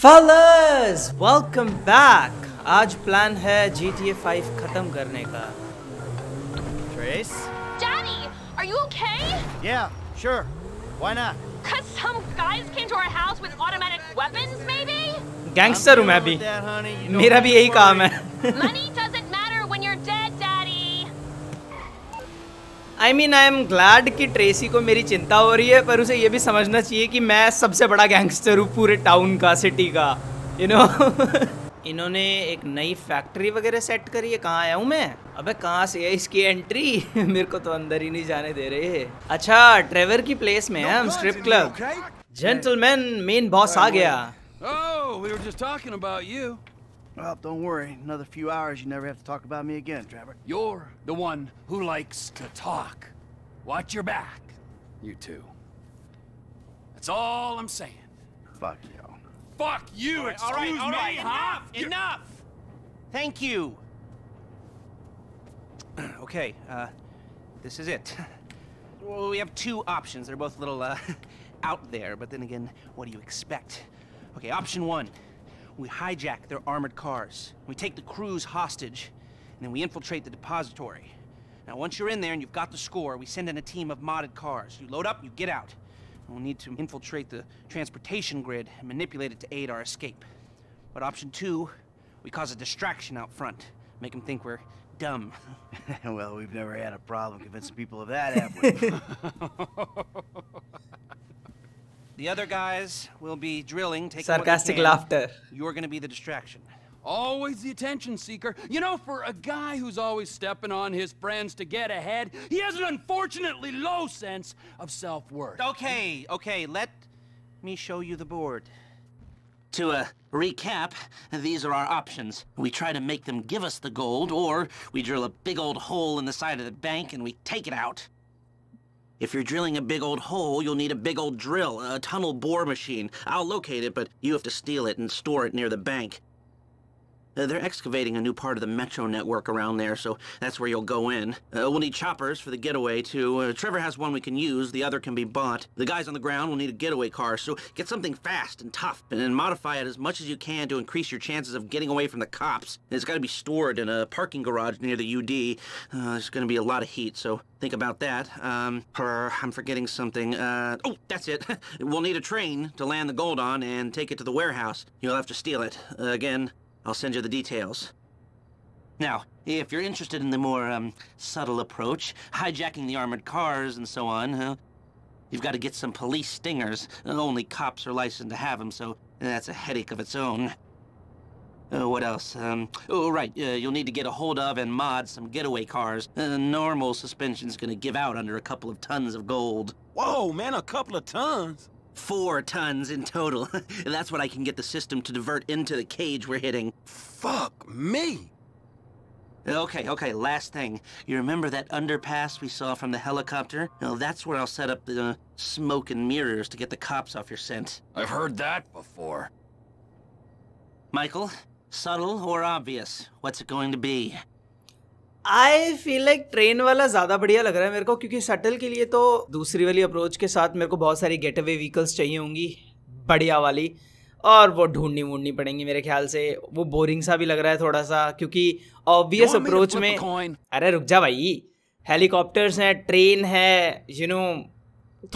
Fellas, welcome back. आज plan है GTA 5 खत्म करने का. Trace? Daddy, are you okay? Yeah, sure. Why not? Cause some guys came to our house with automatic weapons, maybe? Gangster हूँ मैं भी. मेरा भी यही काम है. Money doesn't matter when you're dead, Daddy. I mean, I am glad कि Tracy को मेरी चिंता हो रही है, पर उसे ये भी समझना चाहिए कि मैं सबसे बड़ा गैंगस्टर हूँ पूरे टाउन का, सिटी का, you know. इन्होंने एक नई फैक्ट्री वगैरह सेट करी है. कहाँ आया हूँ मैं? अबे कहाँ से है इसकी एंट्री? मेरे को तो अंदर ही नहीं जाने दे रहे. अच्छा, ट्रेवर की प्लेस में है हम, strip club. Gentleman, main boss आ गया. Oh, we were just talking about you. Well, don't worry. Another few hours, you never have to talk about me again, Trevor. You're the one who likes to talk. Watch your back, you two. That's all I'm saying. Fuck you. Fuck you. All right, excuse all right, me. Enough. You're... Enough. Thank you. Okay, this is it. Well, we have two options. They're both a little out there, but then again, what do you expect? Okay, option one, we hijack their armored cars, we take the crews hostage, and then we infiltrate the depository. Now, once you're in there and you've got the score, we send in a team of modded cars. You load up, you get out. We'll need to infiltrate the transportation grid and manipulate it to aid our escape. But option two, we cause a distraction out front, make them think we're dumb. Well, we've never had a problem convincing people of that, have we? The other guys will be drilling, taking sarcastic laughter. You're going to be the distraction. Always the attention seeker. You know, for a guy who's always stepping on his friends to get ahead, he has an unfortunately low sense of self-worth. Okay, okay, let me show you the board. To recap, these are our options. We try to make them give us the gold, or we drill a big old hole in the side of the bank and we take it out. If you're drilling a big old hole, you'll need a big old drill, a tunnel bore machine. I'll locate it, but you have to steal it and store it near the bank. They're excavating a new part of the metro network around there, so that's where you'll go in. We'll need choppers for the getaway, too. Trevor has one we can use, the other can be bought. The guys on the ground will need a getaway car, so get something fast and tough, and then modify it as much as you can to increase your chances of getting away from the cops. And it's got to be stored in a parking garage near the UD. There's going to be a lot of heat, so think about that. I'm forgetting something. Oh, that's it. We'll need a train to land the gold on and take it to the warehouse. You'll have to steal it. Again, I'll send you the details. Now, if you're interested in the more subtle approach, hijacking the armored cars and so on, you've got to get some police stingers. Only cops are licensed to have them, so that's a headache of its own. What else? Oh, right, you'll need to get a hold of and mod some getaway cars. Normal suspension's gonna give out under a couple of tons of gold. Whoa, man, a couple of tons? 4 tons in total. That's what I can get the system to divert into the cage we're hitting. Fuck me! Okay, okay, last thing. You remember that underpass we saw from the helicopter? Now, that's where I'll set up the smoke and mirrors to get the cops off your scent. I've heard that before. Michael, subtle or obvious? What's it going to be? I feel like train वाला ज़्यादा बढ़िया लग रहा है मेरे को, क्योंकि shuttle के लिए तो दूसरी वाली अप्रोच के साथ मेरे को बहुत सारी गेट अवे व्हीकल्स चाहिए होंगी, बढ़िया वाली, और वो ढूंढनी पड़ेंगी मेरे ख्याल से. वो बोरिंग सा भी लग रहा है थोड़ा सा, क्योंकि ऑब्वियस अप्रोच में अरे रुक जा भाई, हेलीकॉप्टर्स हैं, ट्रेन है, यू नो,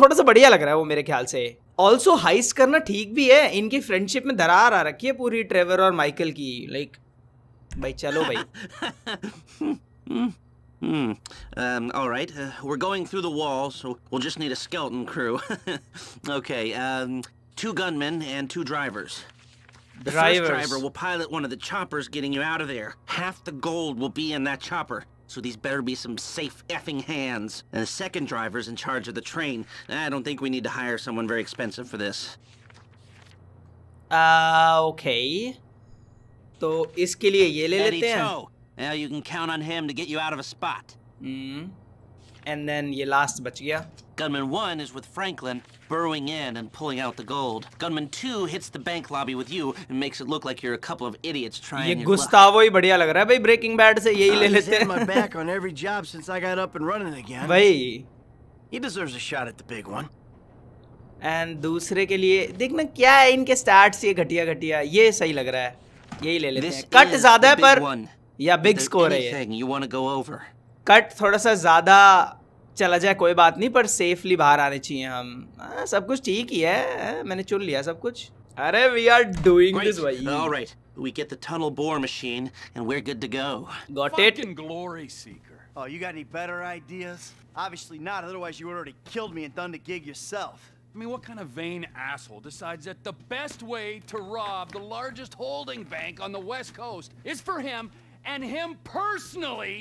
थोड़ा सा बढ़िया लग रहा है वो मेरे ख्याल से. ऑल्सो हाइस्ट करना ठीक भी है, इनकी फ्रेंडशिप में दरार आ रखी है पूरी, ट्रेवर और माइकल की. लाइक भाई चलो भाई. All right, we're going through the wall, so we'll just need a skeleton crew. Okay, 2 gunmen and 2 drivers. The first driver will pilot one of the choppers getting you out of there. Half the gold will be in that chopper, so these better be some safe effing hands. And the second driver's in charge of the train. I don't think we need to hire someone very expensive for this. Okay. So, iske liye ye le lete hain. Now you can count on him to get you out of a spot. And then you lost, but yeah. Gunman 1 is with Franklin, burrowing in and pulling out the gold. Gunman 2 hits the bank lobby with you and makes it look like you're a couple of idiots trying your luck. Gustavo hi badhiya lag raha hai bhai, Breaking Bad se yahi le lete hain. My back on every job since I got up and running again. Bhai, he deserves a shot at the big one. And दूसरे के लिए देखना क्या है इनके starts, ये घटिया घटिया, ये सही लग रहा है, यही ले लेते हैं। कट ज्यादा है पर या बिग स्कोर है ये। कट थोड़ा सा ज्यादा चला जाए कोई बात नहीं, पर सेफली बाहर आने चाहिए हम। सब कुछ ठीक ही है, मैंने चुन लिया सब कुछ। अरे वी आर डूइंग दिस भाई। Alright we get the tunnel bore machine and we are good to go. Got it. Glory seeker. Oh, you got any better ideas? Obviously not, otherwise you would already killed me and done the gig yourself. I mean, what kind of vain asshole decides that the best way to rob the largest holding bank on the West Coast is for him and him personally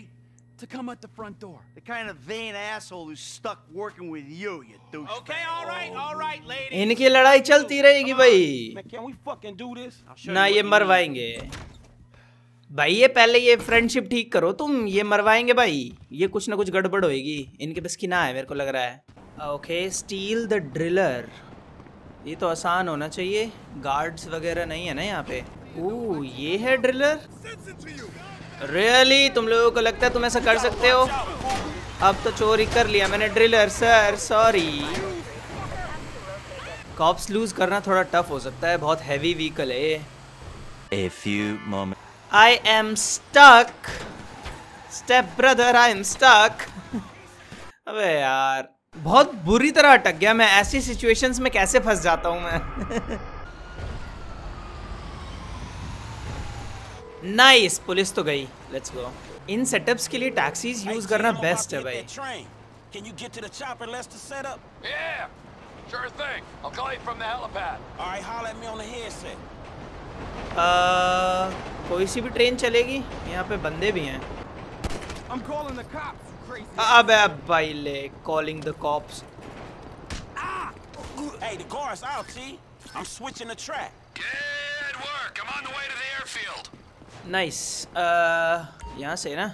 to come at the front door? The kind of vain asshole who's stuck working with you, you douche. Okay, all right, ladies. इनकी लड़ाई चलती रहेगी भाई। Can we fucking do this? ना ये मरवाएंगे। भाई ये पहले ये फ्रेंडशिप ठीक करो तुम, ये मरवाएंगे भाई, ये कुछ ना कुछ गड़बड़ होएगी, इनके बस की ना है मेरे को लग रहा है। ओके स्टील द ड्रिलर, ये तो आसान होना चाहिए, गार्ड्स वगैरह नहीं है ना यहाँ पे। ओह ये है ड्रिलर। रियली तुम लोगों को लगता है तुम ऐसा कर सकते हो? अब तो चोरी कर लिया मैंने driller sir, sorry. Cops loose करना थोड़ा टफ हो सकता है, बहुत हैवी व्हीकल है ये। I am stuck. Step brother, I am stuck. अबे यार बहुत बुरी तरह अटक गया मैं, ऐसी सिचुएशंस में कैसे फंस जाता हूँ मैं। नाइस, पुलिस तो गई, लेट्स गो। इन सेटअप्स के लिए टैक्सीज यूज करना बेस्ट है भाई। कोई सी भी ट्रेन चलेगी, यहाँ पे बंदे भी हैं। अबे अब भाई ले कॉलिंग द कॉप्स। नाइस, यहाँ से ना।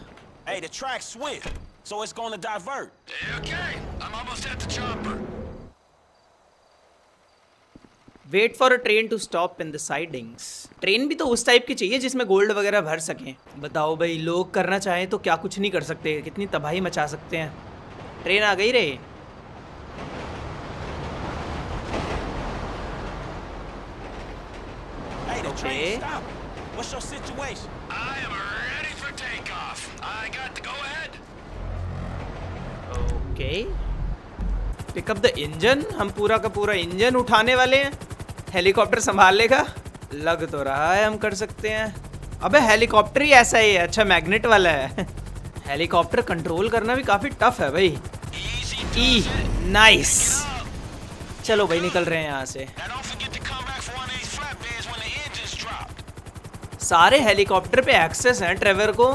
Wait for a train to stop in the sidings. Train भी तो उस टाइप की चाहिए जिसमें गोल्ड वगैरह भर सकें। बताओ भाई लोग करना चाहें तो क्या कुछ नहीं कर सकते, कितनी तबाही मचा सकते हैं। ट्रेन आ गई रे। Okay pick up the engine, हम पूरा का पूरा इंजन उठाने वाले हैं। हेलीकॉप्टर संभाल लेगा, लग तो रहा है हम कर सकते हैं। अबे हेलीकॉप्टर ही ऐसा ही है, अच्छा मैग्नेट वाला है। हेलीकॉप्टर कंट्रोल करना भी काफी टफ है भाई। ई नाइस, चलो भाई निकल रहे हैं यहाँ से। सारे हेलीकॉप्टर पे एक्सेस है ट्रेवर को,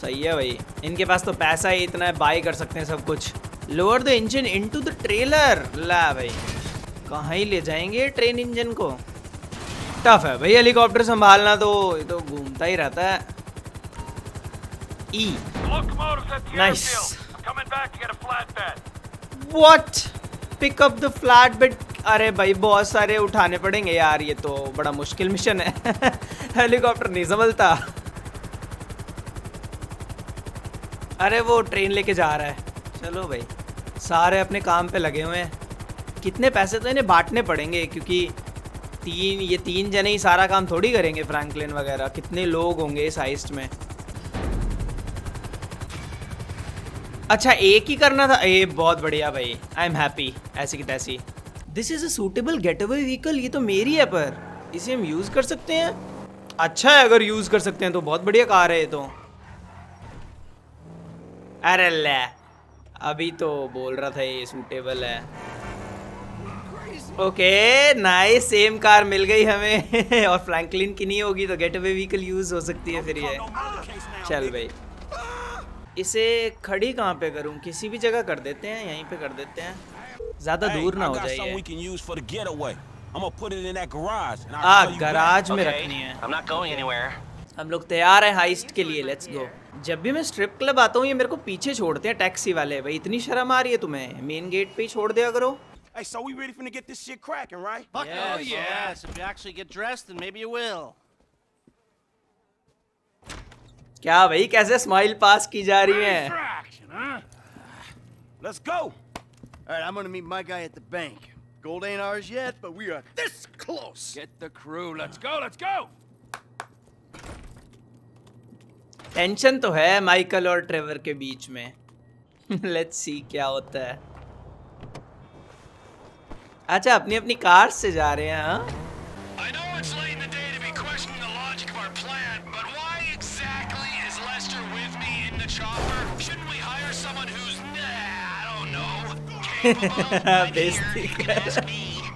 सही है भाई। इनके पास तो पैसा ही इतना है, बाय कर सकते हैं सब कुछ। Lower the engine into the trailer. ला भाई कहाँ ही ले जाएंगे ट्रेन इंजन को, टफ है भाई हेलीकॉप्टर संभालना तो, ये तो घूमता ही रहता है। ई nice, what pick up the flat bed. अरे भाई बहुत सारे उठाने पड़ेंगे यार, ये तो बड़ा मुश्किल मिशन है। हेलीकॉप्टर नहीं संभलता। अरे वो ट्रेन लेके जा रहा है, चलो भाई सारे अपने काम पे लगे हुए हैं। कितने पैसे तो इन्हें बांटने पड़ेंगे क्योंकि ये तीन जने ही सारा काम थोड़ी करेंगे। फ्रैंकलिन वगैरह कितने लोग होंगे इस हाइस्ट में? अच्छा एक ही करना था, ये बहुत बढ़िया भाई, आई एम हैप्पी। ऐसी की तैसी। This is a suitable getaway vehicle, ये तो मेरी है पर इसे हम यूज़ कर सकते हैं। अच्छा है अगर यूज़ कर सकते हैं तो बहुत बढ़िया कार है ये तो। अरे ले अभी तो बोल रहा था ये सूटेबल है। ओके नाइस, सेम कार मिल गई हमें। और फ्रैंकलिन की नहीं होगी तो गेटअवे व्हीकल यूज हो सकती है फिर ये। चल भाई इसे खड़ी कहाँ पे करूँ? किसी भी जगह कर देते हैं, यहीं पे कर देते हैं, ज्यादा दूर ना हो जाए। गराज में रखनी है। हम लोग तैयार हैं हाइस्ट के लिए, लेट्स गो। जब भी मैं स्ट्रिप क्लब आता हूँ ये मेरे को पीछे छोड़ते हैं टैक्सी वाले भाई, इतनी शर्म आ रही है तुम्हें? मेन गेट पे ही छोड़ दिया करो। Hey, so we really finna get this shit cracking, right? Fuck yeah, yes. If you actually get dressed, then maybe you will. क्या भाई कैसे स्माइल पास की जा रही है? Let's go. All right, I'm gonna meet my guy at the bank. Gold ain't ours yet, but we are this close. Get the crew. Let's go. Let's go. Tension to hai Michael aur Trevor ke beech mein. Let's see kya hota hai. Acha apni cars se ja rahe hain, huh? I know it's late in the day to be questioning the logic of our plan, but why exactly is Lester with me in the chopper? Shouldn't we hire someone who's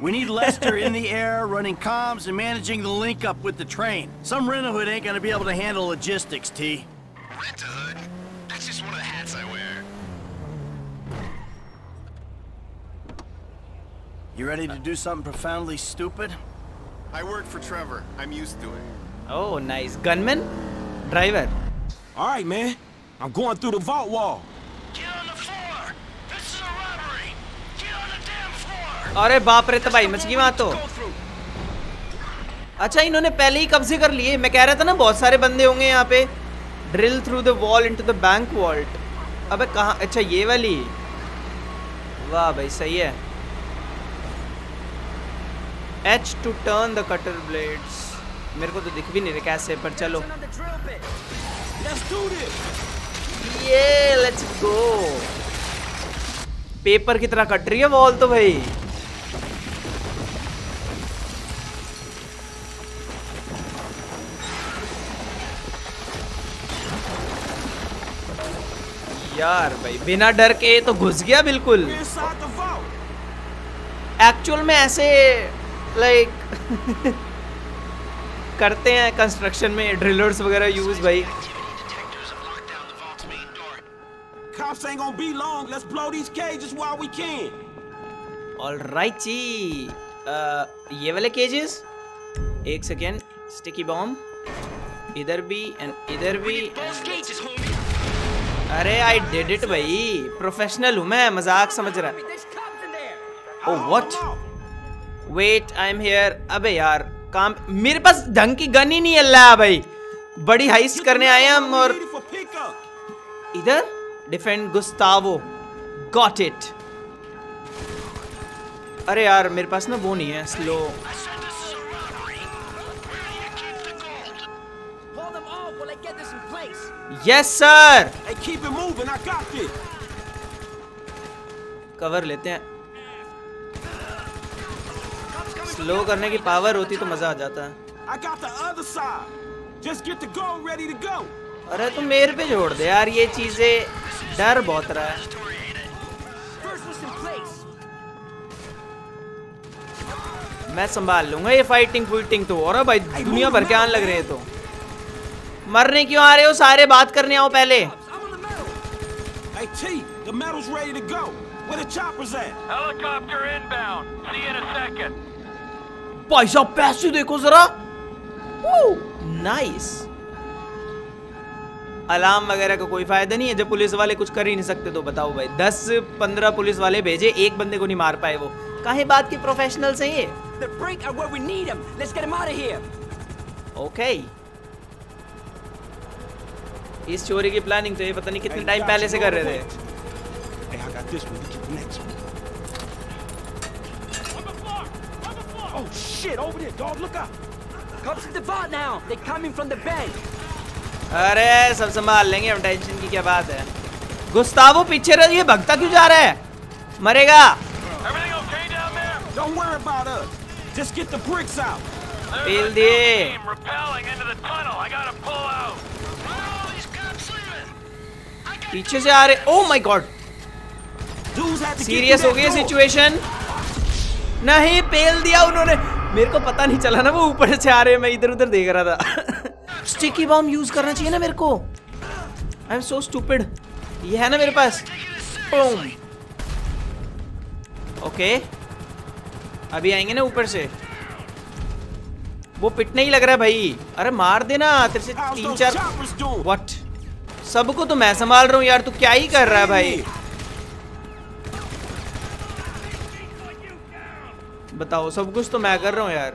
we need Lester in the air, running comms and managing the link up with the train. Some rent-a-hood ain't gonna be able to handle logistics, T. Rent-a-hood? That's just one of the hats I wear. You ready to do something profoundly stupid? I work for Trevor. I'm used to it. Oh, nice. Gunman? Driver. All right, man. I'm going through the vault wall. अरे बाप रे तबाही much गई वहां तो अच्छा इन्होंने पहले ही कब्जे कर लिए मैं कह रहा था ना बहुत सारे बंदे होंगे यहाँ पे drill through the wall into the bank vault अबे कहाँ अच्छा ये वाली वाह भाई सही है H to turn the cutter blades मेरे को तो दिख भी नहीं रहा कैसे पर चलो ये लेट्स गो पेपर की तरह कट रही है वॉल तो भाई यार भाई बिना डर के तो घुस गया बिल्कुल एक्चुअल में ऐसे लाइक करते हैं कंस्ट्रक्शन में ड्रिलर्स वगैरह यूज भाई ऑलराइट जी ये वाले केजेस एक सेकेंड स्टिकी बॉम्ब इधर भी अरे आई डिड इट भाई प्रोफेशनल हूँ मैं मजाक समझ रहा oh what wait I am here अबे यार काम मेरे पास ढंग की गन ही नहीं है ला भाई बड़ी हाइस्ट करने आए हम और इधर डिफेंड गुस्तावो गॉट इट अरे यार मेरे पास ना वो नहीं है slow Yes sir. Hey, keep it moving. I got this. Cover लेते हैं स्लो करने की पावर होती तो मजा आ जाता है अरे तो मेरे पे छोड़ दे यार ये चीजें डर बहुत रहा है मैं संभाल लूंगा ये फाइटिंग फुइटिंग तो और भाई दुनिया भर के आन लग रहे हैं तो मरने क्यों आ रहे हो सारे बात करने आओ पहले भाई साहब पैसे देखो जरा नाइस अलार्म वगैरह का कोई फायदा नहीं है जब पुलिस वाले कुछ कर ही नहीं सकते तो बताओ भाई 10-15 पुलिस वाले भेजे एक बंदे को नहीं मार पाए वो काहे बात के प्रोफेशनल से ये ओके इस चोरी की प्लानिंग तो ये पता नहीं कितने टाइम पहले से कर रहे थे अरे सब संभाल लेंगे हम टेंशन की क्या बात है गुस्तावो पीछे रह ये भगता क्यों जा रहा है मरेगा पेल दिए पीछे से आ रहे ओह माय गॉड सीरियस हो गई सिचुएशन नहीं पेल दिया उन्होंने मेरे को पता नहीं चला ना वो ऊपर से आ रहे मैं इधर उधर देख रहा था स्टिकी बॉम्ब यूज करना चाहिए ना मेरे को आई एम सो स्टूपिड ये है ना मेरे पास ओके अभी आएंगे ना ऊपर से वो पिटने ही लग रहा है भाई अरे मार देना तेरे से 3-4 व्हाट सबको तो मैं संभाल रहा हूँ यार तू क्या ही कर रहा है भाई बताओ सब कुछ तो मैं कर रहा हूँ यार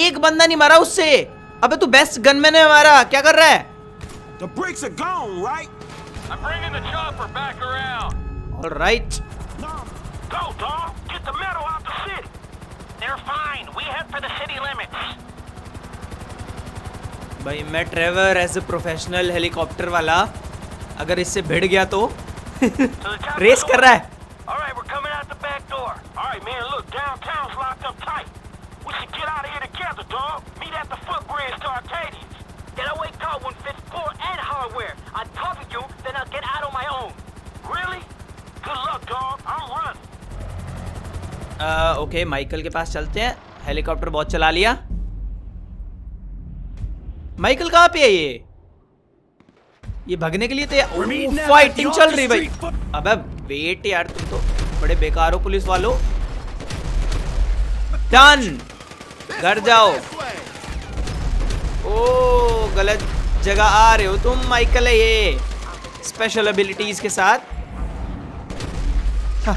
एक बंदा नहीं मारा उससे अबे तू बेस्ट गनमैन है हमारा क्या कर रहा है All right. Go, dog. Get the metal out the city. They're fine. We head for the city limits. भाई मैं Trevor as a professional helicopter वाला अगर इससे भिड़ गया तो रेस कर रहा है. All right, we're coming out the back door. All right, man, look, downtown's locked up tight. We should get out of here together, dog. Meet at the footbridge to Arcadians. Get away, car 154 and hardware. I cover you, then I'll get out on my own. Really? Good luck, dog. I'm running. Okay, Michael के पास चलते हैं. Helicopter बहुत चला लिया. Michael कहाँ पे है ये भगने के लिए तो फाइटिंग चल रही भाई. अबे वेट यार तुम तो बड़े बेकार हो पुलिस वालों. डन घर जाओ. ओ गलत जगह आ रहे हो तुम. माइकल है ये स्पेशल एबिलिटीज के साथ.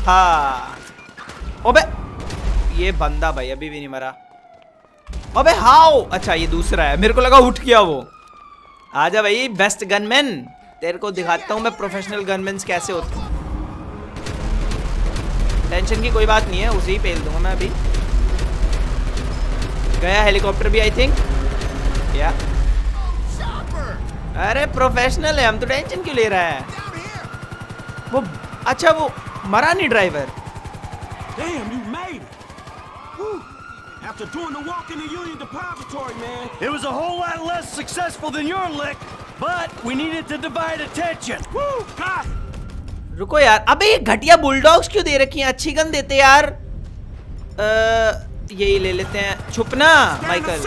हा ओबे ये बंदा भाई अभी भी नहीं मरा. अबे हाउ. अच्छा ये दूसरा है. मेरे को लगा उठ गया वो. आजा भाई बेस्ट गनमैन. तेरे को दिखाता हूँ मैं प्रोफेशनल गनमैन कैसे होते. टेंशन की कोई बात नहीं है. उसे ही पेल दूंगा मैं. अभी गया हेलीकॉप्टर भी आई थिंक या. अरे प्रोफेशनल है हम तो. टेंशन क्यों ले रहा है वो. अच्छा वो मरा नहीं driver. Damn, you made it. Whew. After doing the walk in the Union Depository, man, it was a whole lot less successful than your lick, but we needed to divide attention. Woo! God. रुको यार. अबे ये घटिया bulldogs क्यों दे रखी हैं. अच्छी gun देते यार. यही ले लेते हैं. छुपना माइकल.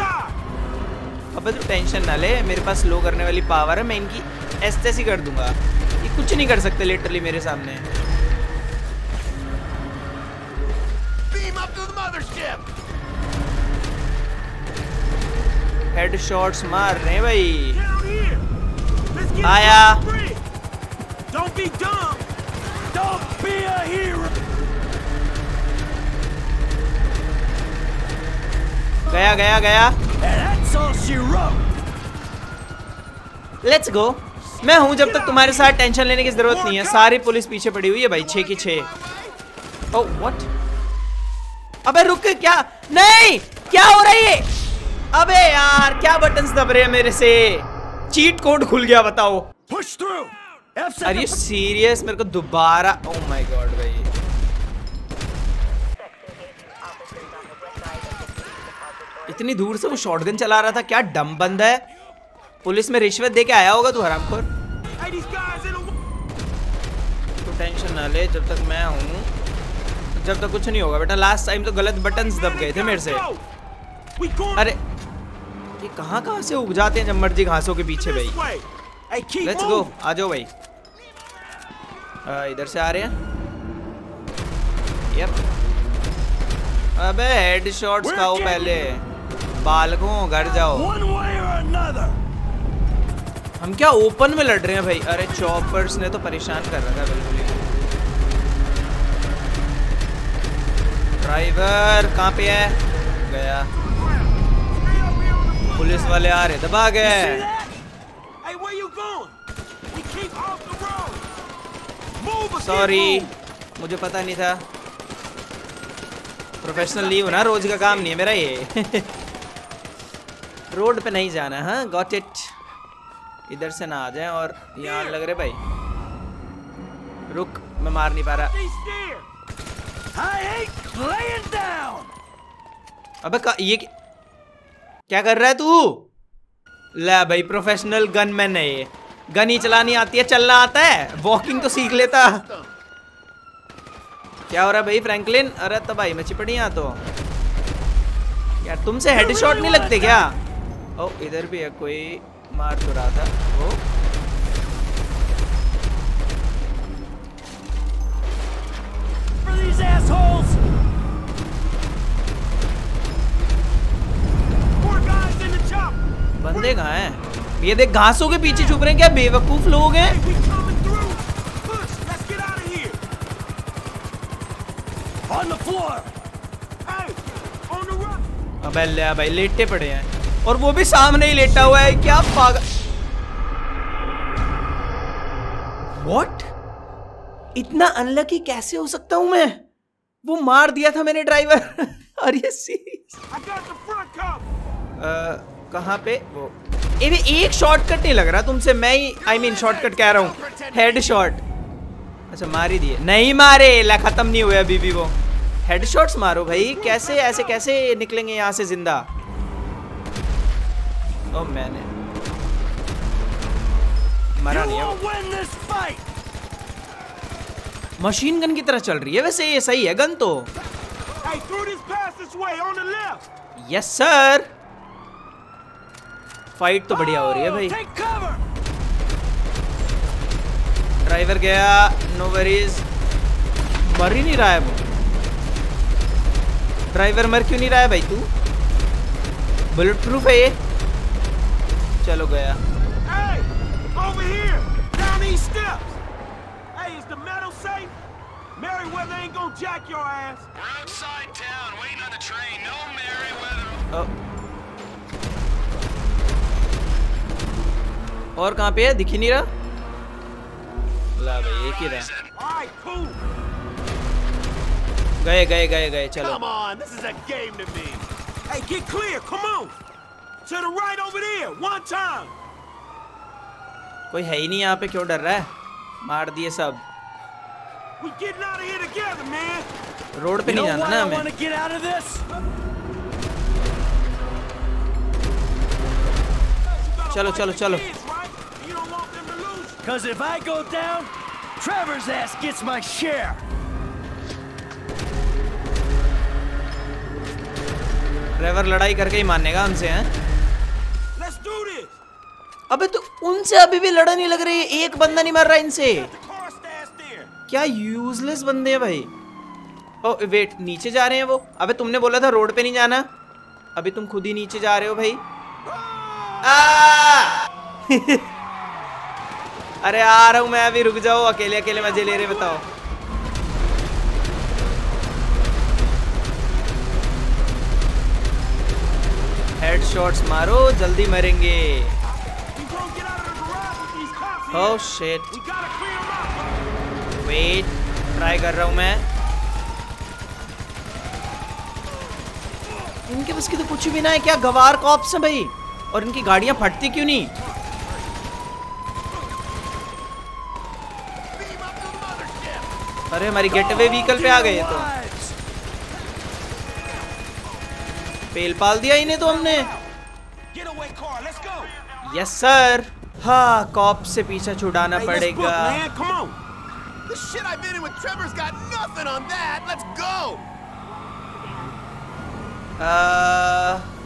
अब तो टेंशन ना ले. मेरे पास लो करने वाली पावर है. मैं इनकी एस्तेसी कर दूंगा. ये कुछ नहीं कर सकते लिटरली मेरे सामने. हेडशॉट्स मार रहे हैं भाई. आया. गया गया गया. Let's go. मैं हूं जब तक तुम्हारे साथ. टेंशन लेने की जरूरत नहीं है. सारी पुलिस पीछे पड़ी हुई है भाई. 6 की 6. Oh what. अबे रुक के क्या. नहीं क्या हो रही है. अबे यार क्या बटन्स दब रहे हैं मेरे से. चीट कोड खुल गया बताओ. Are you serious. मेरे को दोबारा. ओ माय गॉड भाई. इतनी दूर से वो शॉटगन चला रहा था. क्या डम बंदा है. पुलिस में रिश्वत दे के आया होगा तू हरामखोर. तो टेंशन ना ले जब तक मैं हूँ. जब तक कुछ नहीं होगा बेटा. लास्ट टाइम तो गलत बटन्स दब गए थे मेरे से. अरे ये कहां कहां से उग जाते हैं जब मर्जी घासों के पीछे भाई. Let's go. आ जाओ भाई. इधर से आ रहे हैं. यप. अबे हेडशॉट्स खाओ पहले. बालकों घर जाओ. हम क्या ओपन में लड़ रहे हैं भाई. अरे चॉपर्स ने तो परेशान कर रखा बिल्कुल ही. ड्राइवर कहाँ पे है. गया. पुलिस वाले आ रहे. दबा गए. सॉरी मुझे पता नहीं था. प्रोफेशनल लीव ना रोज का काम नहीं है मेरा ये. रोड पे नहीं जाना. हाँ गॉट इट. इधर से ना आ जाए. और यहाँ लग रहे भाई. रुक मैं मार नहीं पा रहा. अबे ये क्या कर रहा है तू. ले भाई प्रोफेशनल गनमैन है ये. गन ही चलानी आती है. चलना आता है. वॉकिंग तो सीख लेता. क्या हो रहा है भाई फ्रैंकलिन. अरे तो भाई मैं चिपड़ी यहाँ तो. यार तुमसे हेडशॉट नहीं लगते क्या. ओ इधर भी है कोई. मार तो रहा था वो. बंदे कहाँ हैं. ये देख घासों के पीछे छुप रहे हैं. क्या बेवकूफ लोग हैं. अबे ले भाई लेटे पड़े हैं. और वो भी सामने ही लेटा हुआ है. क्या पागल. व्हाट. इतना अनलकी कैसे हो सकता हूं मैं. वो मार दिया था मैंने ड्राइवर। और ये कहाँ पे वो एक शॉर्टकट नहीं लग रहा तुमसे, मैं ही I mean, शॉर्टकट कह रहा हूँ, हेड शॉट। अच्छा मार ही दिए, नहीं मारे ला, खत्म नहीं हुए अभी भी वो। हेड शॉट्स मारो भाई, कैसे ऐसे कैसे निकलेंगे यहाँ से जिंदा। ओ मैंने मरा नहीं, मशीन गन की तरह चल रही है वैसे, ये सही है गन तो। यस सर, फाइट तो बढ़िया हो रही है भाई। ड्राइवर गया, नो वरीज। मर ही नहीं रहा है वो ड्राइवर, मर क्यों नहीं रहा है भाई तू? बुलेट प्रूफ है ये। चलो गया। Merryweather ain't gonna jack your ass. I'm outside town waiting on the train. No Merryweather. Oh. और कहाँ पे है? दिख ही नहीं रहा। ला भाई एक ही रहा। गए गए गए गए, चलो। Come on, this is a game to me. Hey, get clear. Come on. To the right over there. One time. कोई है ही नहीं यहाँ पे, क्यों डर रहा है? मार दिए सब। रोड पे नहीं जाना ना हमें। चलो चलो चलो। ट्रेवर लड़ाई करके ही मानेगा हमसे हैं। अबे तो उनसे अभी भी लड़ा नहीं लग रही, एक बंदा नहीं मर रहा इनसे। क्या यूजलेस बंदे हैं भाई। ओ वेट, नीचे जा रहे हैं वो। अबे तुमने बोला था रोड पे नहीं जाना, अभी तुम खुद ही नीचे जा रहे हो भाई। अरे आ रहा हूँ मैं अभी, रुक जाओ। अकेले अकेले मजे ले रहे बताओ। हेडशॉट्स मारो, जल्दी मरेंगे। ओह शिट, वेट ट्राई कर रहा हूं मैं। इनके बस की तो कुछ भी ना है, क्या गवार कॉप्स हैं भाई। और इनकी गाड़ियां फटती क्यों नहीं? अरे हमारी गेटवे व्हीकल पे आ गए तो। पेल पाल दिया इन्हें तो हमने। Yes sir. हाँ, कॉप से पीछा छुड़ाना पड़ेगा। The shit I've been in with Trevor's got nothing on that. Let's go.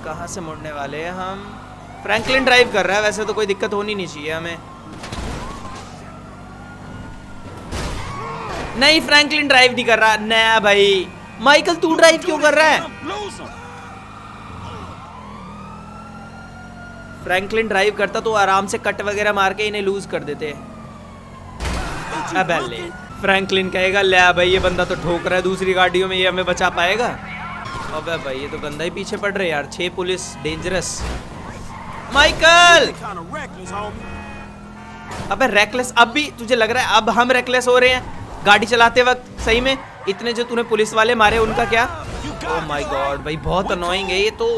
कहाँ से मुड़ने वाले हैं हम? फ्रैंकलिन ड्राइव कर रहा है, वैसे तो कोई दिक्कत होनी नहीं चाहिए हमें। नहीं, फ्रैंकलिन ड्राइव नहीं कर रहा नया भाई। माइकल तू ड्राइव क्यों कर रहा है? फ्रैंकलिन ड्राइव करता तो आराम से कट वगैरह मार के इन्हें लूज कर देते हैं। अबे ले, फ्रैंकलिन कहेगा ले भाई ये बंदा तो ठोक रहा है दूसरी गाड़ियों में, ये हमें बचा पाएगा? अबे भाई ये तो बंदा ही पीछे पड़ रहे यार। 6 पुलिस डेंजरस। माइकल अबे रेकलेस, अब भी तुझे लग रहा है अब हम रेकलेस हो रहे हैं गाड़ी चलाते वक्त? सही में इतने जो तूने पुलिस वाले मारे उनका क्या? ओह माय गॉड भाई, बहुत अनोइंग है ये तो।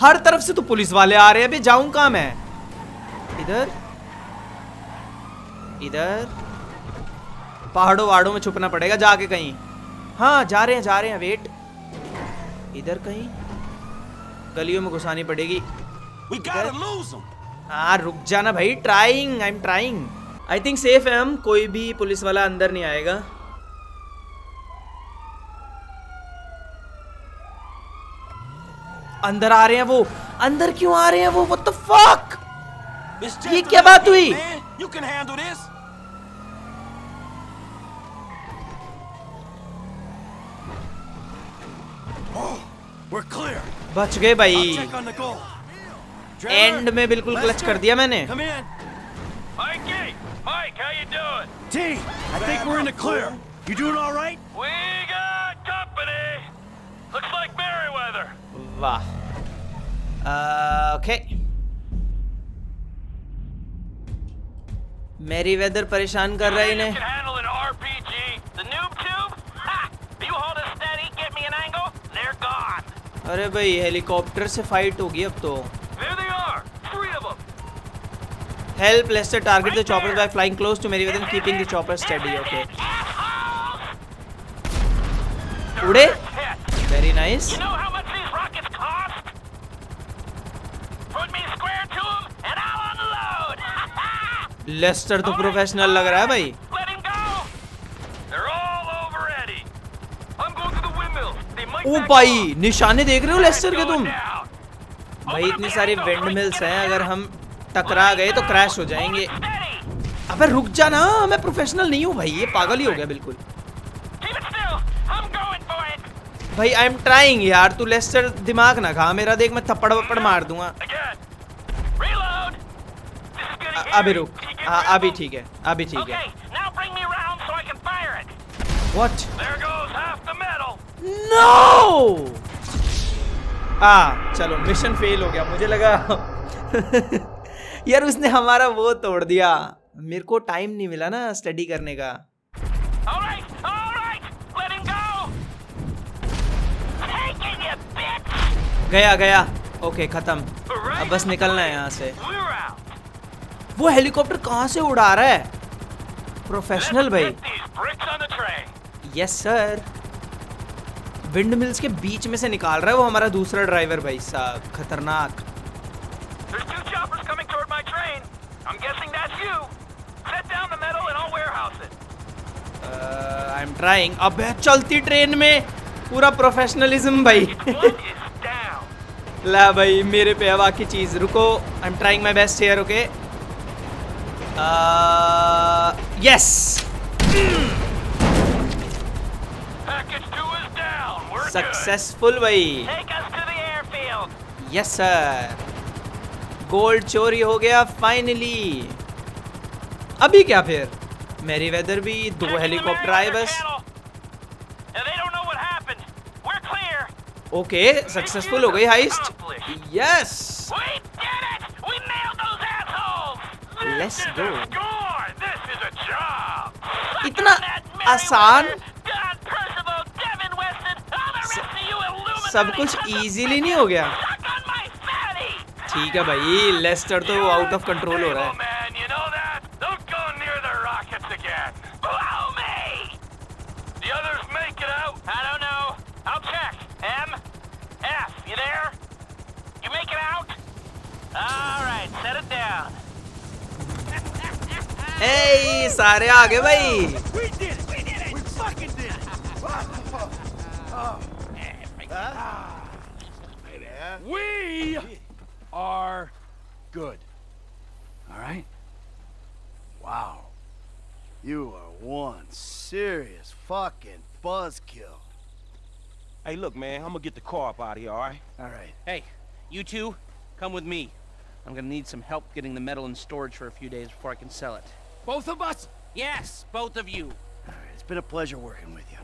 हर तरफ से तो पुलिस वाले आ रहे हैं, अभी जाऊं कहाँ मैं? इधर इधर पहाड़ों वाड़ों में छुपना पड़ेगा जाके कहीं। हाँ जा रहे हैं जा रहे हैं, वेट इधर कहीं गलियों में घुसानी पड़ेगी। हाँ रुक जाना भाई, trying I am trying. I think safe है हम, कोई भी पुलिस वाला अंदर नहीं आएगा। अंदर आ रहे हैं वो, अंदर क्यों आ रहे हैं वो? व्हाट द फक, ये क्या बात हुई? You can handle this. Oh, we're clear. बच गए भाई। एंड में बिल्कुल क्लच कर दिया मैंने। Mikey, Mike, how you doing? T, I think we're in the clear. You doing all right? We got company. Looks like Merryweather. वाह। Okay. Merryweather परेशान कर रहा है इन्हें। अरे भाई हेलीकॉप्टर से फाइट होगी अब तो। Help Lester target the choppers by flying close to Merryweather, keeping the choppers steady. Okay. उड़े? Very nice. You know how much these rockets cost? Put me square to them and I'll unload. Lester तो professional लग रहा है भाई। Let him go. They're all over Eddie. I'm going to the windmill. They might. ओ भाई निशाने देख रहे हो लेस्टर के तुम? भाई इतनी सारी विंडमिल्स हैं, अगर हम टकरा गए तो क्रैश हो जाएंगे। अबे रुक जा ना, मैं प्रोफेशनल नहीं हूँ भाई, ये पागल ही हो गया बिल्कुल। भाई आई एम ट्राइंग यार, तू लेस्टर दिमाग ना खा मेरा, देख मैं थप्पड़ वप्पड़ मार दूंगा। अभी रुक, अभी ठीक है, अभी ठीक है। What? No! चलो मिशन फेल हो गया, मुझे लगा यार उसने हमारा वो तोड़ दिया, मेरे को टाइम नहीं मिला ना स्टडी करने का। गया गया, ओके खत्म, अब बस निकलना है यहाँ से। वो हेलीकॉप्टर कहाँ से उड़ा रहा है प्रोफेशनल भाई? यस सर, विंड मिल्स के बीच में से निकाल रहा है वो हमारा दूसरा ड्राइवर भाई साहब, खतरनाक। There's two choppers coming toward my train. I'm guessing that's you. Set down the metal and I'll warehouse it. I'm trying. अबे चलती ट्रेन में पूरा प्रोफेशनलिज्म भाई। ला भाई मेरे पे हवा की चीज। रुको, I'm trying my best here, okay? Yes. Package 2 is down. We're successful भाई। Take us to the airfield. Yes sir. Gold चोरी हो गया फाइनली। अभी क्या फिर मैरीवेदर भी दो हेलीकॉप्टर आए बस। ओके सक्सेसफुल हो गई हाइस्ट। Yes let's go. इतना आसान, सब कुछ इजीली नहीं हो गया? ठीक है भाई, लेस्टर तो आउट ऑफ कंट्रोल हो रहा है। Hey, सारे आ गए भाई। Are good. All right? Wow. You are one serious fucking buzzkill. Hey, look, man, I'm gonna get the car up out of here, all right? All right. Hey, you two, come with me. I'm gonna need some help getting the metal in storage for a few days before I can sell it. Both of us? Yes, both of you. All right, it's been a pleasure working with you.